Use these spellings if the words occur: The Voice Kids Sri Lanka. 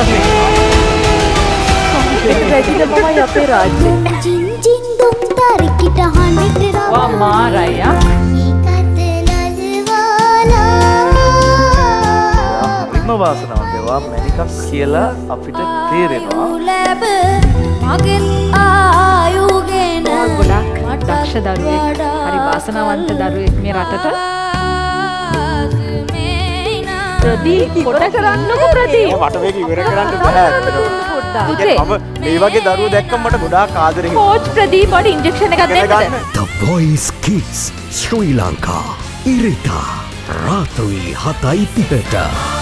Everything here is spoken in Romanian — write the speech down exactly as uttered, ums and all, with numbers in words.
Pradi, The Voice Kids Sri Lanka Irita Ratui Hatai Pipeta.